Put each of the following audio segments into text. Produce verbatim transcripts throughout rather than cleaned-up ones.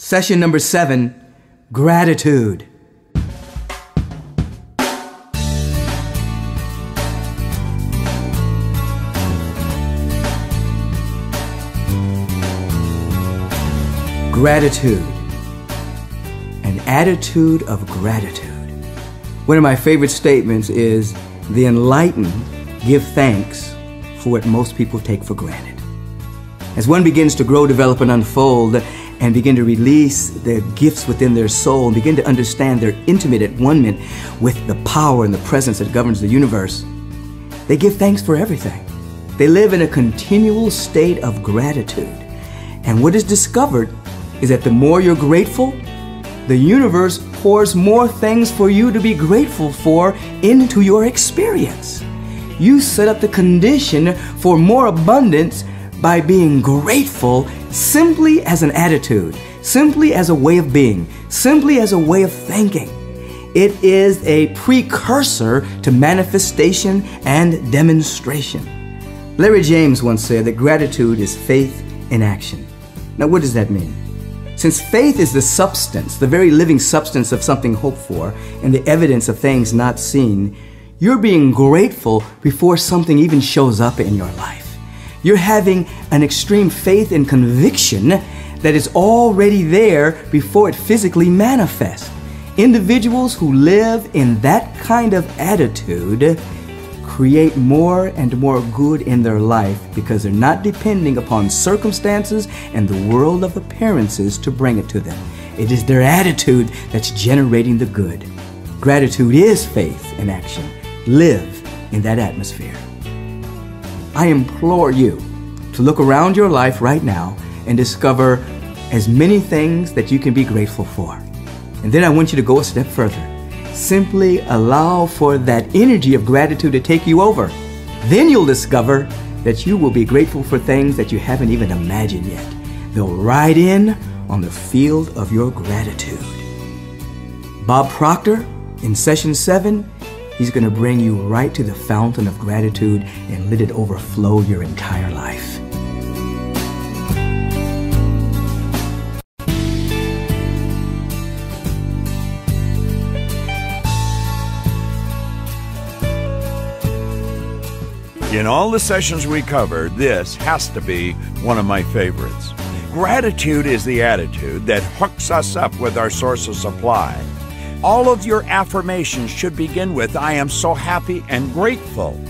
Session number seven, gratitude. Gratitude. An attitude of gratitude. One of my favorite statements is, the enlightened give thanks for what most people take for granted. As one begins to grow, develop, and unfold, and begin to release their gifts within their soul, and begin to understand their intimate at one-ment with the power and the presence that governs the universe, they give thanks for everything. They live in a continual state of gratitude. And what is discovered is that the more you're grateful, the universe pours more things for you to be grateful for into your experience. You set up the condition for more abundance by being grateful simply as an attitude, simply as a way of being, simply as a way of thinking. It is a precursor to manifestation and demonstration. Larry James once said that gratitude is faith in action. Now, what does that mean? Since faith is the substance, the very living substance of something hoped for and the evidence of things not seen, you're being grateful before something even shows up in your life. You're having an extreme faith and conviction that is already there before it physically manifests. Individuals who live in that kind of attitude create more and more good in their life because they're not depending upon circumstances and the world of appearances to bring it to them. It is their attitude that's generating the good. Gratitude is faith in action. Live in that atmosphere. I implore you to look around your life right now and discover as many things that you can be grateful for. And then I want you to go a step further. Simply allow for that energy of gratitude to take you over. Then you'll discover that you will be grateful for things that you haven't even imagined yet. They'll ride in on the field of your gratitude. Bob Proctor, in session seven, he's going to bring you right to the fountain of gratitude and let it overflow your entire life. In all the sessions we covered, this has to be one of my favorites. Gratitude is the attitude that hooks us up with our source of supply. All of your affirmations should begin with, I am so happy and grateful.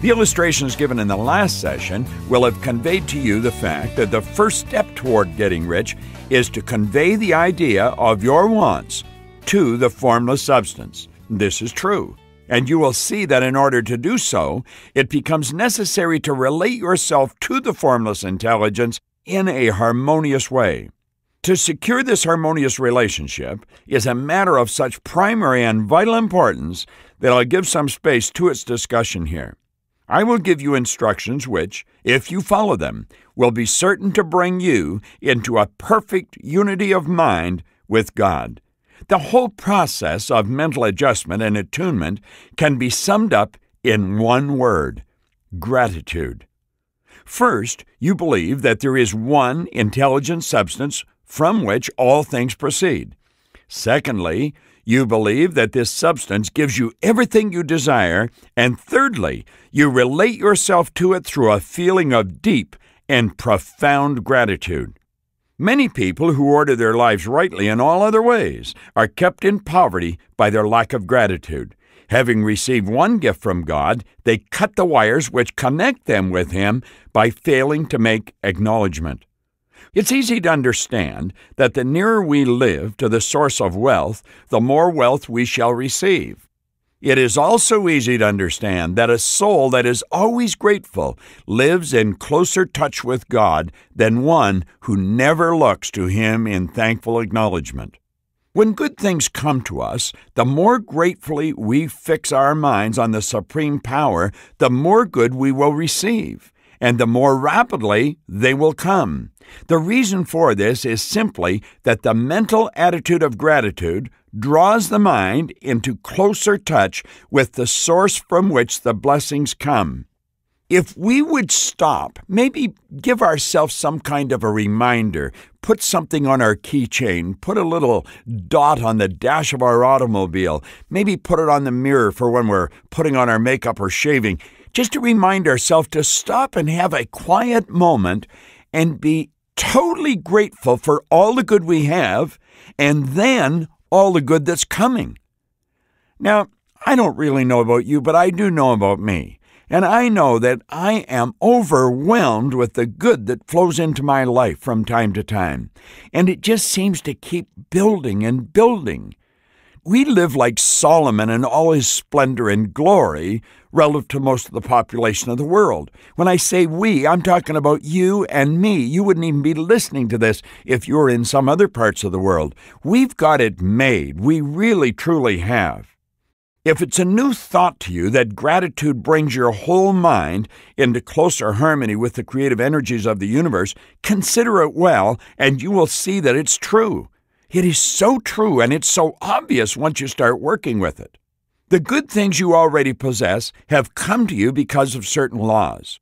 The illustrations given in the last session will have conveyed to you the fact that the first step toward getting rich is to convey the idea of your wants to the formless substance. This is true. And you will see that in order to do so, it becomes necessary to relate yourself to the formless intelligence in a harmonious way. To secure this harmonious relationship is a matter of such primary and vital importance that I'll give some space to its discussion here. I will give you instructions which, if you follow them, will be certain to bring you into a perfect unity of mind with God. The whole process of mental adjustment and attunement can be summed up in one word, gratitude. First, you believe that there is one intelligent substance from which all things proceed. Secondly, you believe that this substance gives you everything you desire. And thirdly, you relate yourself to it through a feeling of deep and profound gratitude. Many people who order their lives rightly in all other ways are kept in poverty by their lack of gratitude. Having received one gift from God, they cut the wires which connect them with Him by failing to make acknowledgement. It's easy to understand that the nearer we live to the source of wealth, the more wealth we shall receive. It is also easy to understand that a soul that is always grateful lives in closer touch with God than one who never looks to Him in thankful acknowledgement. When good things come to us, the more gratefully we fix our minds on the Supreme Power, the more good we will receive, and the more rapidly they will come. The reason for this is simply that the mental attitude of gratitude draws the mind into closer touch with the source from which the blessings come. If we would stop, maybe give ourselves some kind of a reminder, put something on our keychain, put a little dot on the dash of our automobile, maybe put it on the mirror for when we're putting on our makeup or shaving, just to remind ourselves to stop and have a quiet moment and be totally grateful for all the good we have and then all the good that's coming. Now, I don't really know about you, but I do know about me. And I know that I am overwhelmed with the good that flows into my life from time to time. And it just seems to keep building and building. We live like Solomon in all his splendor and glory relative to most of the population of the world. When I say we, I'm talking about you and me. You wouldn't even be listening to this if you were in some other parts of the world. We've got it made. We really, truly have. If it's a new thought to you that gratitude brings your whole mind into closer harmony with the creative energies of the universe, consider it well, and you will see that it's true. It is so true, and it's so obvious once you start working with it. The good things you already possess have come to you because of certain laws.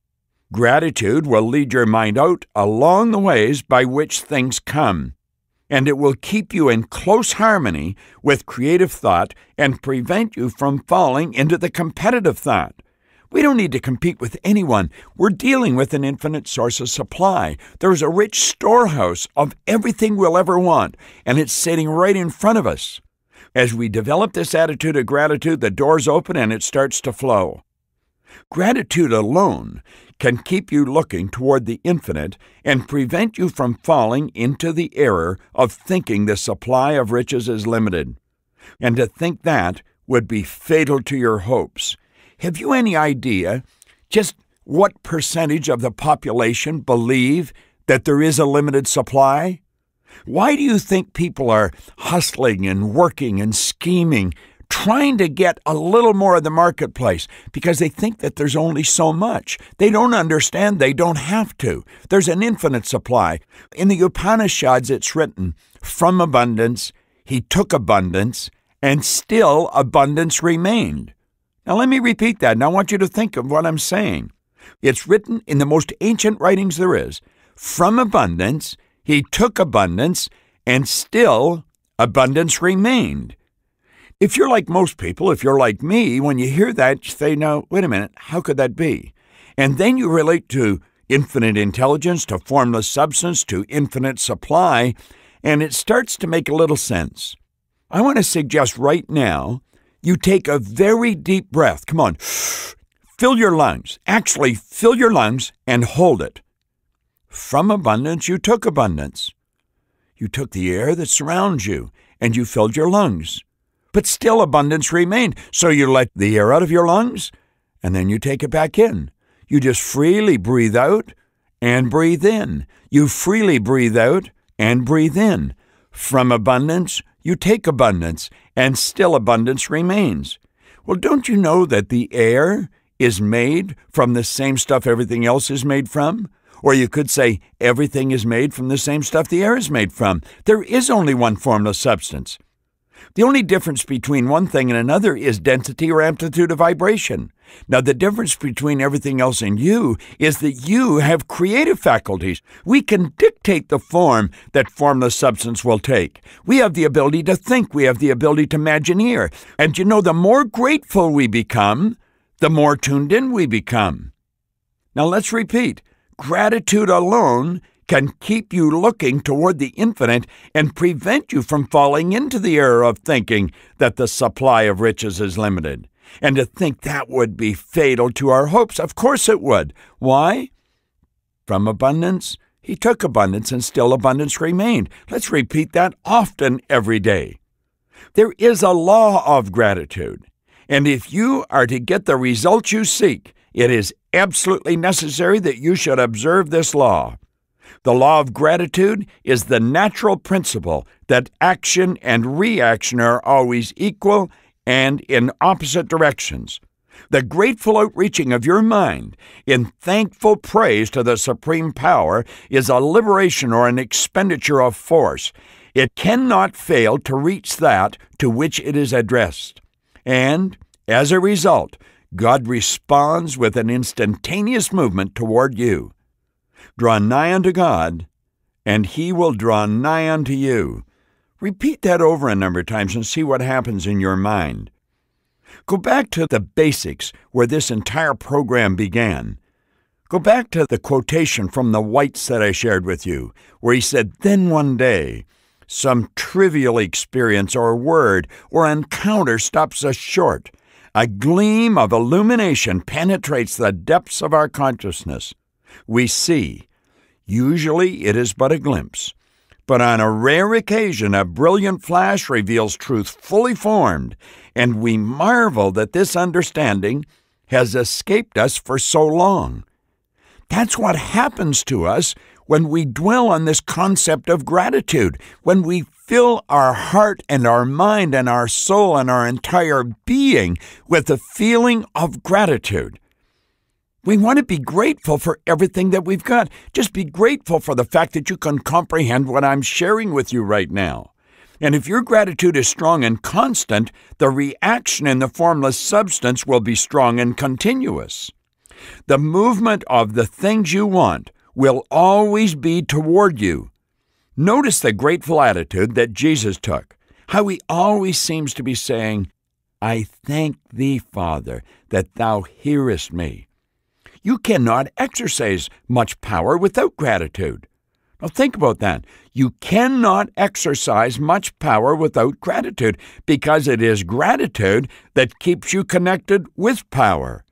Gratitude will lead your mind out along the ways by which things come. And it will keep you in close harmony with creative thought and prevent you from falling into the competitive thought. We don't need to compete with anyone. We're dealing with an infinite source of supply. There's a rich storehouse of everything we'll ever want, and it's sitting right in front of us. As we develop this attitude of gratitude, the doors open and it starts to flow. Gratitude alone can keep you looking toward the infinite and prevent you from falling into the error of thinking the supply of riches is limited. And to think that would be fatal to your hopes. Have you any idea just what percentage of the population believe that there is a limited supply? Why do you think people are hustling and working and scheming, trying to get a little more of the marketplace? Because they think that there's only so much. They don't understand they don't have to. There's an infinite supply. In the Upanishads, it's written, "From abundance, he took abundance, and still abundance remained." Now let me repeat that, and I want you to think of what I'm saying. It's written in the most ancient writings there is. From abundance, he took abundance, and still abundance remained. If you're like most people, if you're like me, when you hear that, you say, no, wait a minute, how could that be? And then you relate to infinite intelligence, to formless substance, to infinite supply, and it starts to make a little sense. I want to suggest right now you take a very deep breath. Come on, fill your lungs. Actually, fill your lungs and hold it. From abundance, you took abundance. You took the air that surrounds you, and you filled your lungs. But still abundance remained. So you let the air out of your lungs, and then you take it back in. You just freely breathe out and breathe in. You freely breathe out and breathe in. From abundance, you take abundance, and still abundance remains. Well, don't you know that the air is made from the same stuff everything else is made from? Or you could say everything is made from the same stuff the air is made from. There is only one formless substance. The only difference between one thing and another is density or amplitude of vibration. Now, the difference between everything else and you is that you have creative faculties. We can dictate the form that formless substance will take. We have the ability to think. We have the ability to imagineer. And you know, the more grateful we become, the more tuned in we become. Now, let's repeat. Gratitude alone can keep you looking toward the infinite and prevent you from falling into the error of thinking that the supply of riches is limited. And to think that would be fatal to our hopes. Of course it would. Why? From abundance, he took abundance, and still abundance remained. Let's repeat that often every day. There is a law of gratitude, and if you are to get the results you seek, it is absolutely necessary that you should observe this law. The law of gratitude is the natural principle that action and reaction are always equal and in opposite directions. The grateful outreaching of your mind in thankful praise to the Supreme Power is a liberation or an expenditure of force. It cannot fail to reach that to which it is addressed. And, as a result, God responds with an instantaneous movement toward you. Draw nigh unto God, and he will draw nigh unto you. Repeat that over a number of times and see what happens in your mind. Go back to the basics where this entire program began. Go back to the quotation from the Whites that I shared with you, where he said, then one day, some trivial experience or word or encounter stops us short. A gleam of illumination penetrates the depths of our consciousness. We see. Usually it is but a glimpse. But on a rare occasion, a brilliant flash reveals truth fully formed, and we marvel that this understanding has escaped us for so long. That's what happens to us when we dwell on this concept of gratitude, when we fill our heart and our mind and our soul and our entire being with the feeling of gratitude. We want to be grateful for everything that we've got. Just be grateful for the fact that you can comprehend what I'm sharing with you right now. And if your gratitude is strong and constant, the reaction in the formless substance will be strong and continuous. The movement of the things you want will always be toward you. Notice the grateful attitude that Jesus took, how he always seems to be saying, I thank thee, Father, that thou hearest me. You cannot exercise much power without gratitude. Now think about that. You cannot exercise much power without gratitude because it is gratitude that keeps you connected with power.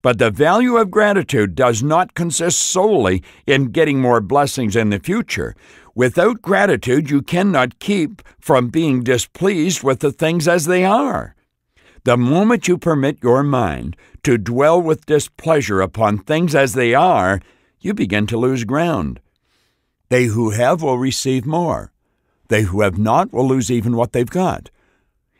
But the value of gratitude does not consist solely in getting more blessings in the future. Without gratitude, you cannot keep from being displeased with the things as they are. The moment you permit your mind to dwell with displeasure upon things as they are, you begin to lose ground. They who have will receive more. They who have not will lose even what they've got.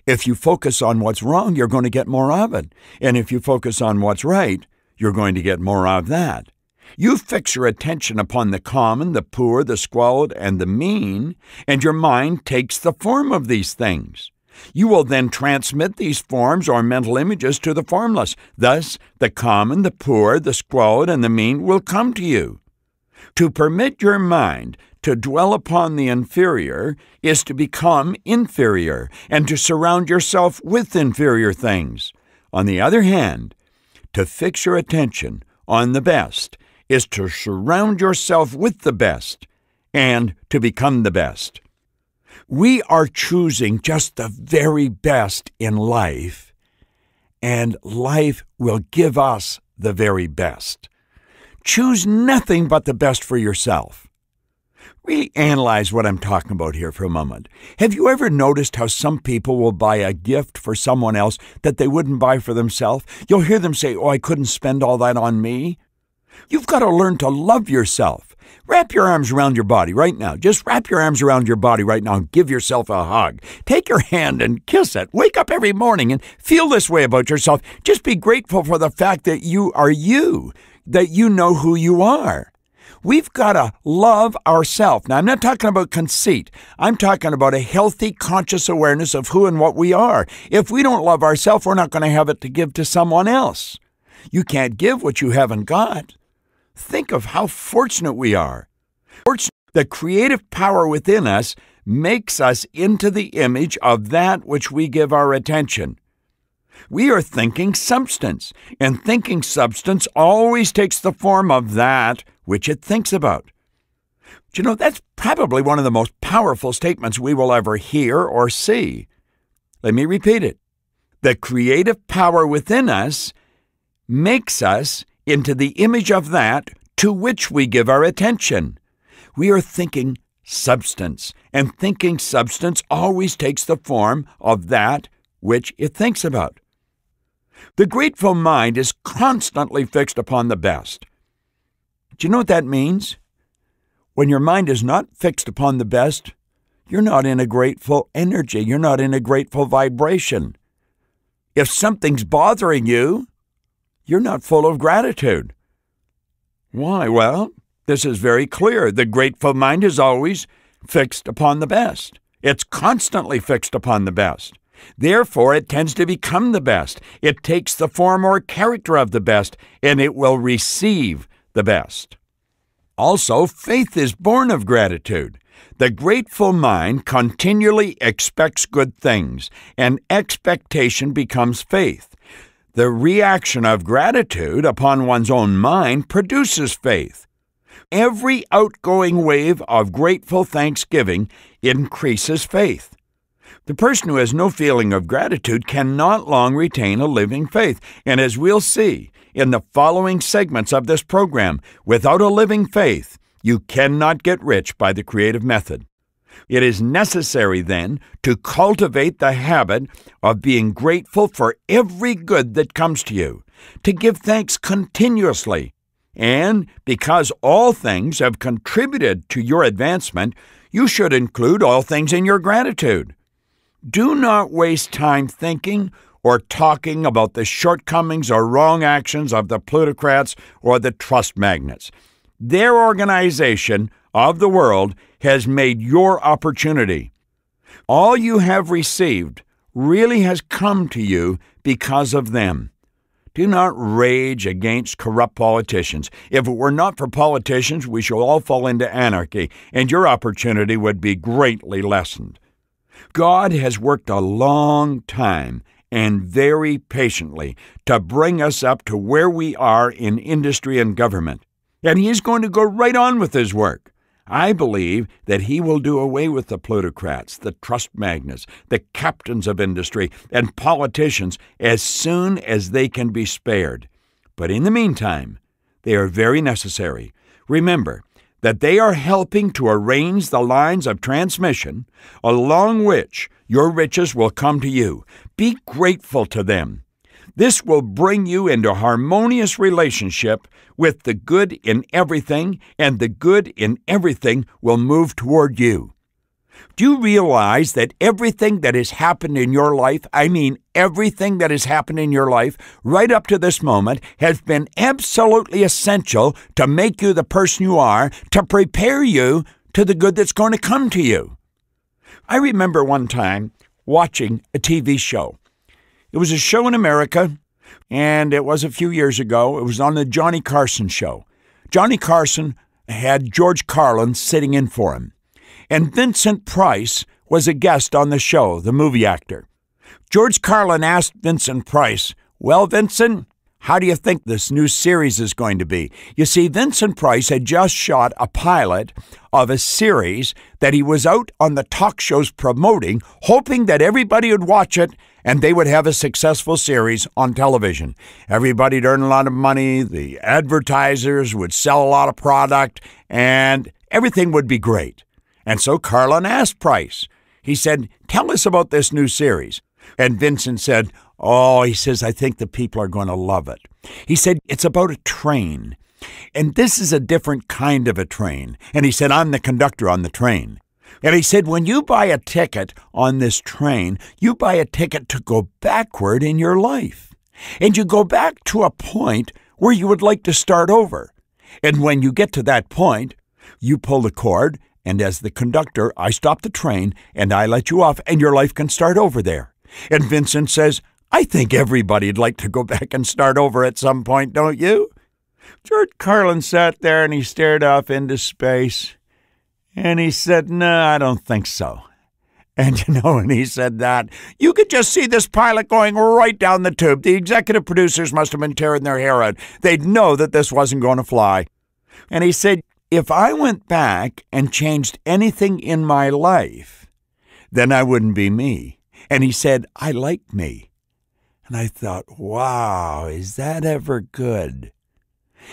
If you focus on what's wrong, you're going to get more of it. And if you focus on what's right, you're going to get more of that. You fix your attention upon the common, the poor, the squalid, and the mean, and your mind takes the form of these things. You will then transmit these forms or mental images to the formless. Thus, the common, the poor, the squalid, and the mean will come to you. To permit your mind to dwell upon the inferior is to become inferior and to surround yourself with inferior things. On the other hand, to fix your attention on the best is to surround yourself with the best and to become the best. We are choosing just the very best in life, and life will give us the very best. Choose nothing but the best for yourself. Really analyze what I'm talking about here for a moment. Have you ever noticed how some people will buy a gift for someone else that they wouldn't buy for themselves? You'll hear them say, oh, I couldn't spend all that on me. You've got to learn to love yourself. Wrap your arms around your body right now. Just wrap your arms around your body right now and give yourself a hug. Take your hand and kiss it. Wake up every morning and feel this way about yourself. Just be grateful for the fact that you are you, that you know who you are. We've got to love ourselves. Now, I'm not talking about conceit. I'm talking about a healthy, conscious awareness of who and what we are. If we don't love ourselves, we're not going to have it to give to someone else. You can't give what you haven't got. Think of how fortunate we are. The creative power within us makes us into the image of that which we give our attention. We are thinking substance, and thinking substance always takes the form of that which it thinks about. Do you know, that's probably one of the most powerful statements we will ever hear or see. Let me repeat it. The creative power within us makes us into the image of that to which we give our attention. We are thinking substance, and thinking substance always takes the form of that which it thinks about. The grateful mind is constantly fixed upon the best. Do you know what that means? When your mind is not fixed upon the best, you're not in a grateful energy. You're not in a grateful vibration. If something's bothering you, you're not full of gratitude. Why? Well, this is very clear. The grateful mind is always fixed upon the best. It's constantly fixed upon the best. Therefore, it tends to become the best. It takes the form or character of the best, and it will receive the best. Also, faith is born of gratitude. The grateful mind continually expects good things, and expectation becomes faith. The reaction of gratitude upon one's own mind produces faith. Every outgoing wave of grateful thanksgiving increases faith. The person who has no feeling of gratitude cannot long retain a living faith, and as we'll see in the following segments of this program, without a living faith, you cannot get rich by the creative method. It is necessary, then, to cultivate the habit of being grateful for every good that comes to you, to give thanks continuously, and because all things have contributed to your advancement, you should include all things in your gratitude. Do not waste time thinking or talking about the shortcomings or wrong actions of the plutocrats or the trust magnates. Their organization of the world has made your opportunity. All you have received really has come to you because of them. Do not rage against corrupt politicians. If it were not for politicians, we should all fall into anarchy, and your opportunity would be greatly lessened. God has worked a long time and very patiently to bring us up to where we are in industry and government, and He is going to go right on with His work. I believe that He will do away with the plutocrats, the trust magnates, the captains of industry, and politicians as soon as they can be spared. But in the meantime, they are very necessary. Remember that they are helping to arrange the lines of transmission along which your riches will come to you. Be grateful to them. This will bring you into harmonious relationship with the good in everything, and the good in everything will move toward you. Do you realize that everything that has happened in your life, I mean everything that has happened in your life right up to this moment, has been absolutely essential to make you the person you are, to prepare you to the good that's going to come to you? I remember one time watching a T V show. It was a show in America, and it was a few years ago. It was on the Johnny Carson show. Johnny Carson had George Carlin sitting in for him. And Vincent Price was a guest on the show, the movie actor. George Carlin asked Vincent Price, "Well, Vincent, how do you think this new series is going to be?" You see, Vincent Price had just shot a pilot of a series that he was out on the talk shows promoting, hoping that everybody would watch it and they would have a successful series on television. Everybody'd earn a lot of money, the advertisers would sell a lot of product, and everything would be great. And so Carlin asked Price. He said, "Tell us about this new series." And Vincent said, "Oh," he says, "I think the people are going to love it." He said, "It's about a train. And this is a different kind of a train." And he said, "I'm the conductor on the train." And he said, "When you buy a ticket on this train, you buy a ticket to go backward in your life. And you go back to a point where you would like to start over. And when you get to that point, you pull the cord, and as the conductor, I stop the train, and I let you off, and your life can start over there." And Vincent says, "I think everybody'd like to go back and start over at some point, don't you?" George Carlin sat there, and he stared off into space, and he said, "No, I don't think so." And, you know, when he said that, you could just see this pilot going right down the tube. The executive producers must have been tearing their hair out. They'd know that this wasn't going to fly. And he said, "If I went back and changed anything in my life, then I wouldn't be me." And he said, "I like me." And I thought, wow, is that ever good?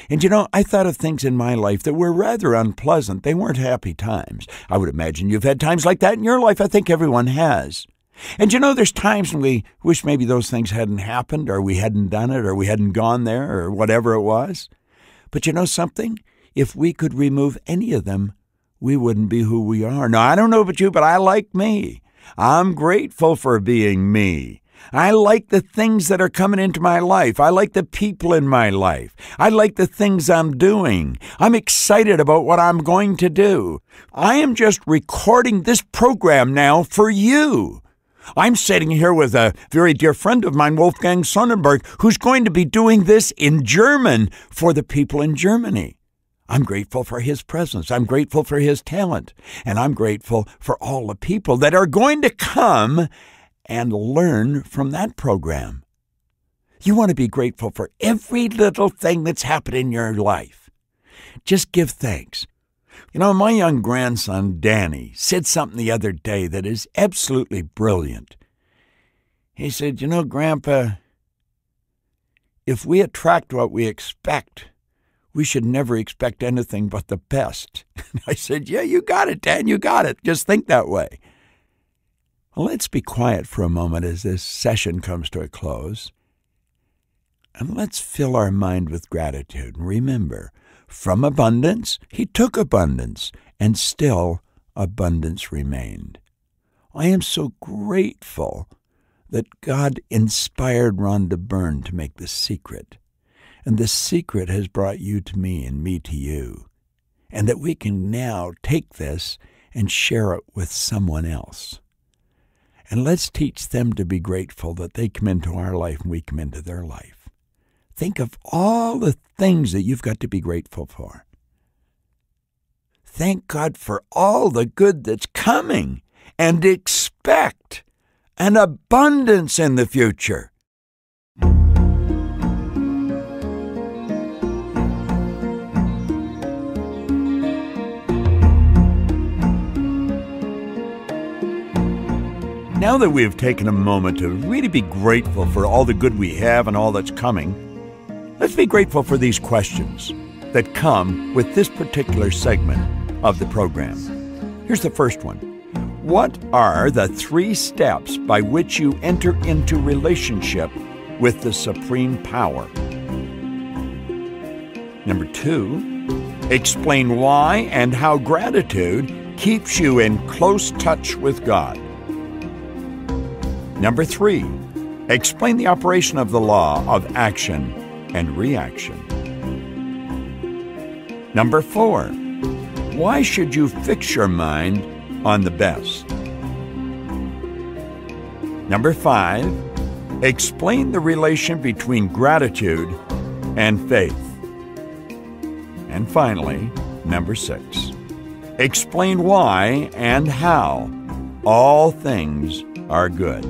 And, you know, I thought of things in my life that were rather unpleasant. They weren't happy times. I would imagine you've had times like that in your life. I think everyone has. And, you know, there's times when we wish maybe those things hadn't happened, or we hadn't done it, or we hadn't gone there, or whatever it was. But you know something? If we could remove any of them, we wouldn't be who we are. Now, I don't know about you, but I like me. I'm grateful for being me. I like the things that are coming into my life. I like the people in my life. I like the things I'm doing. I'm excited about what I'm going to do. I am just recording this program now for you. I'm sitting here with a very dear friend of mine, Wolfgang Sonnenberg, who's going to be doing this in German for the people in Germany. I'm grateful for his presence. I'm grateful for his talent. And I'm grateful for all the people that are going to come and learn from that program. You want to be grateful for every little thing that's happened in your life. Just give thanks. You know, my young grandson, Danny, said something the other day that is absolutely brilliant. He said, you know, Grandpa, if we attract what we expect, we should never expect anything but the best. And I said, yeah, you got it, Dan, you got it. Just think that way. Well, let's be quiet for a moment as this session comes to a close. And let's fill our mind with gratitude. And remember, from abundance, he took abundance, and still abundance remained. I am so grateful that God inspired Rhonda Byrne to make The Secret, and The Secret has brought you to me and me to you, and that we can now take this and share it with someone else. And let's teach them to be grateful that they come into our life and we come into their life. Think of all the things that you've got to be grateful for. Thank God for all the good that's coming, and expect an abundance in the future. Now that we have taken a moment to really be grateful for all the good we have and all that's coming, let's be grateful for these questions that come with this particular segment of the program. Here's the first one. What are the three steps by which you enter into relationship with the Supreme Power? Number two, explain why and how gratitude keeps you in close touch with God. Number three, explain the operation of the law of action and reaction. Number four, why should you fix your mind on the best? Number five, explain the relation between gratitude and faith. And finally, number six, explain why and how all things are good.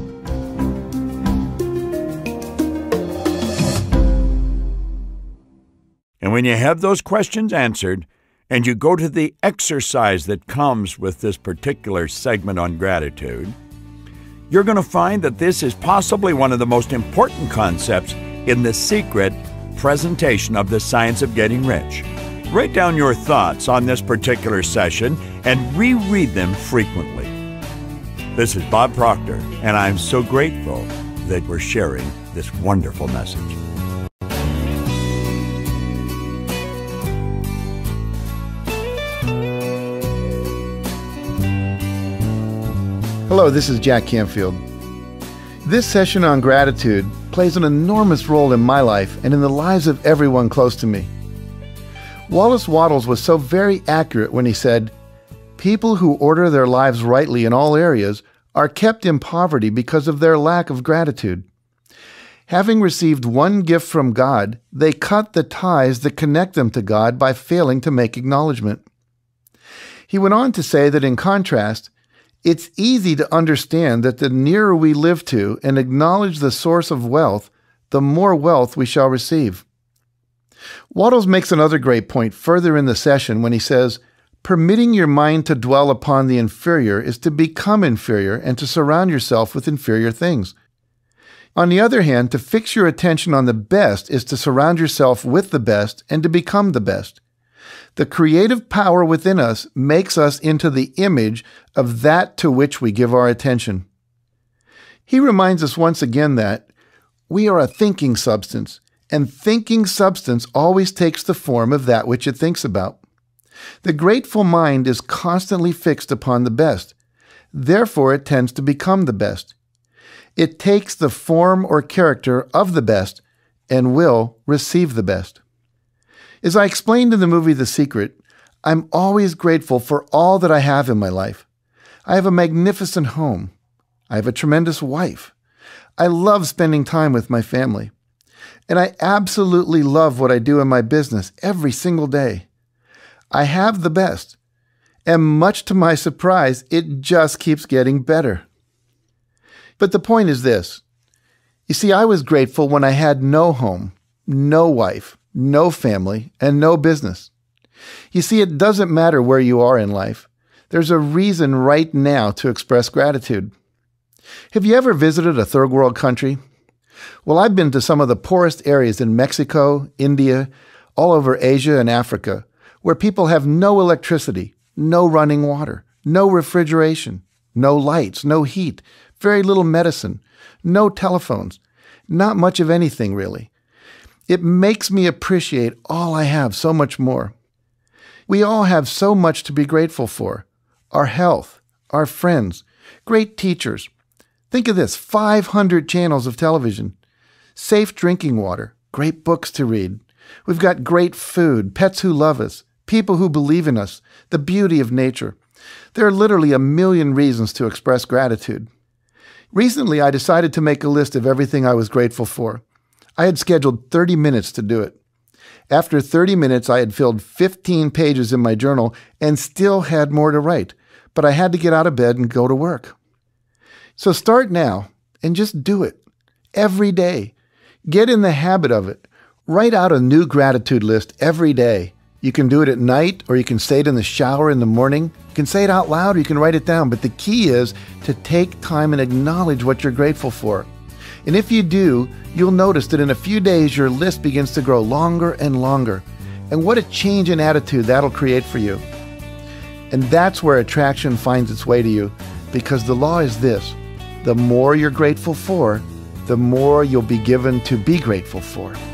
And when you have those questions answered, and you go to the exercise that comes with this particular segment on gratitude, you're going to find that this is possibly one of the most important concepts in The Secret presentation of the science of getting rich. Write down your thoughts on this particular session and reread them frequently. This is Bob Proctor, and I'm so grateful that we're sharing this wonderful message. Hello, this is Jack Canfield. This session on gratitude plays an enormous role in my life and in the lives of everyone close to me. Wallace Wattles was so very accurate when he said, "People who order their lives rightly in all areas are kept in poverty because of their lack of gratitude. Having received one gift from God, they cut the ties that connect them to God by failing to make acknowledgement." He went on to say that in contrast, it's easy to understand that the nearer we live to and acknowledge the source of wealth, the more wealth we shall receive. Wattles makes another great point further in the session when he says, "Permitting your mind to dwell upon the inferior is to become inferior and to surround yourself with inferior things. On the other hand, to fix your attention on the best is to surround yourself with the best and to become the best. The creative power within us makes us into the image of that to which we give our attention." He reminds us once again that we are a thinking substance, and thinking substance always takes the form of that which it thinks about. The grateful mind is constantly fixed upon the best. Therefore, it tends to become the best. It takes the form or character of the best and will receive the best. As I explained in the movie The Secret, I'm always grateful for all that I have in my life. I have a magnificent home. I have a tremendous wife. I love spending time with my family. And I absolutely love what I do in my business every single day. I have the best. And much to my surprise, it just keeps getting better. But the point is this. You see, I was grateful when I had no home, no wife, no family, and no business. You see, it doesn't matter where you are in life. There's a reason right now to express gratitude. Have you ever visited a third world country? Well, I've been to some of the poorest areas in Mexico, India, all over Asia and Africa, where people have no electricity, no running water, no refrigeration, no lights, no heat, very little medicine, no telephones, not much of anything really. It makes me appreciate all I have so much more. We all have so much to be grateful for. Our health, our friends, great teachers. Think of this, five hundred channels of television, safe drinking water, great books to read. We've got great food, pets who love us, people who believe in us, the beauty of nature. There are literally a million reasons to express gratitude. Recently, I decided to make a list of everything I was grateful for. I had scheduled thirty minutes to do it. After thirty minutes, I had filled fifteen pages in my journal and still had more to write, but I had to get out of bed and go to work. So start now and just do it every day. Get in the habit of it. Write out a new gratitude list every day. You can do it at night, or you can say it in the shower in the morning. You can say it out loud, or you can write it down, but the key is to take time and acknowledge what you're grateful for. And if you do, you'll notice that in a few days, your list begins to grow longer and longer. And what a change in attitude that'll create for you. And that's where attraction finds its way to you, because the law is this: the more you're grateful for, the more you'll be given to be grateful for.